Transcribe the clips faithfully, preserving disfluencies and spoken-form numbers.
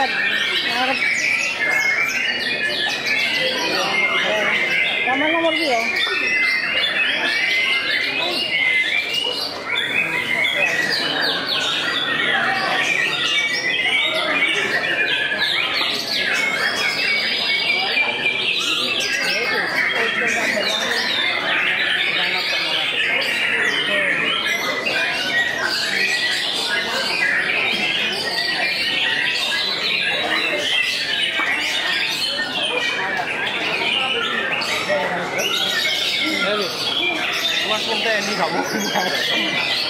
dapat ngarep sama nomor dia. Ini kamu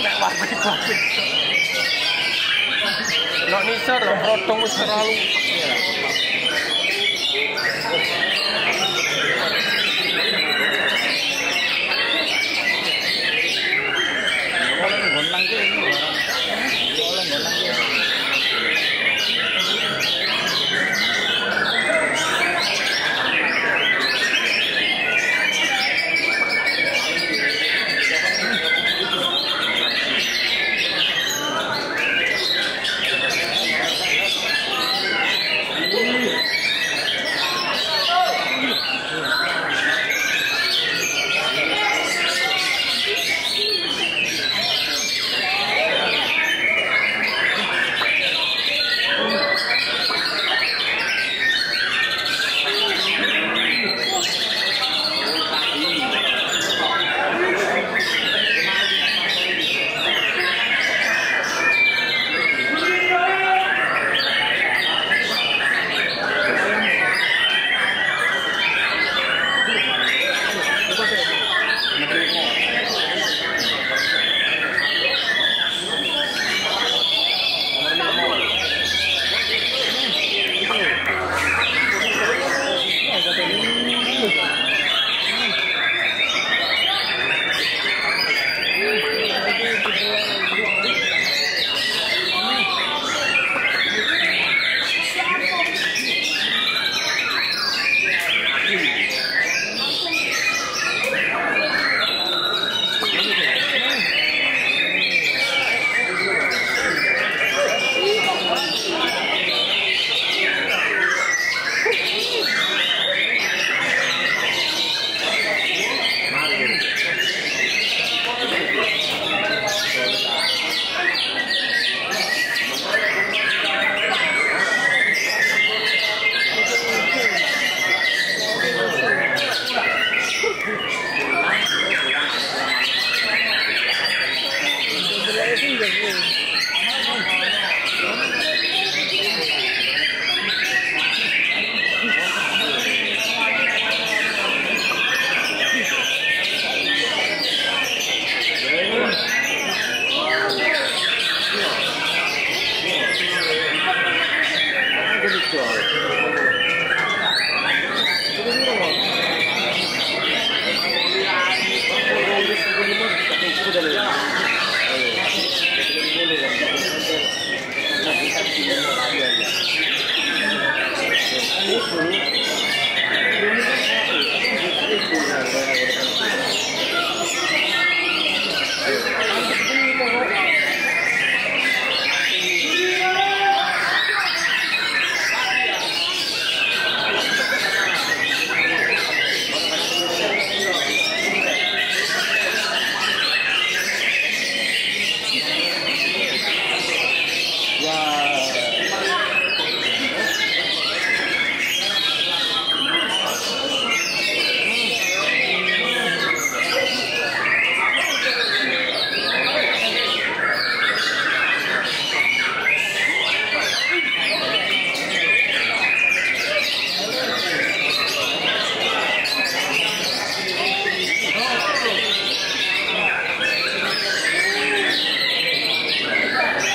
nak wabik wabik. Nak nisar, rotong selalu.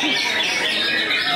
Terima kasih.